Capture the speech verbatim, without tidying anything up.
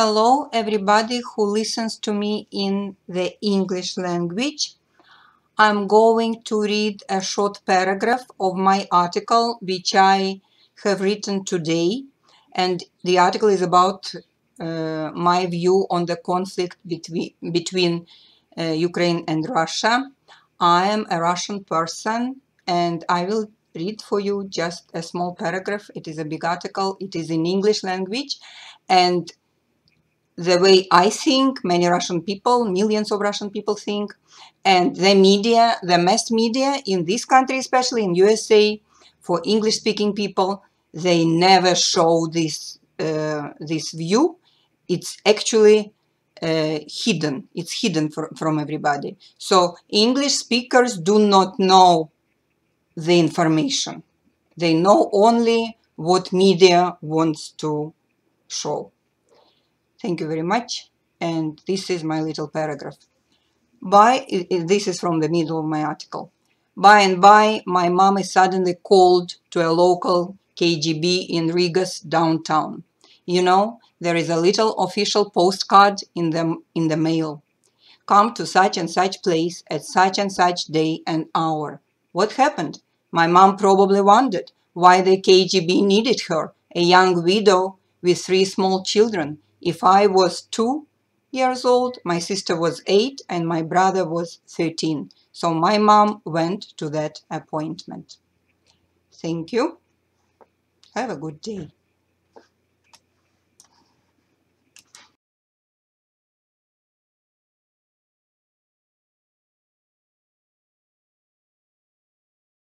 Hello everybody who listens to me in the English language. I'm going to read a short paragraph of my article which I have written today, and the article is about uh, my view on the conflict between, between uh, Ukraine and Russia. I am a Russian person and I will read for you just a small paragraph. It is a big article, it is in English language, and the way I think, many Russian people, millions of Russian people think, and the media, the mass media in this country, especially in U S A, for English-speaking people, they never show this uh, this view. It's actually uh, hidden. It's hidden for, from everybody. So English speakers do not know the information. They know only what media wants to show. Thank you very much. And this is my little paragraph. By, this is from the middle of my article. By and by, my mom is suddenly called to a local K G B in Riga's downtown. You know, there is a little official postcard in the, in the mail. Come to such and such place at such and such day and hour. What happened? My mom probably wondered why the K G B needed her, a young widow with three small children. If I was two years old, my sister was eight, and my brother was thirteen. So my mom went to that appointment. Thank you. Have a good day.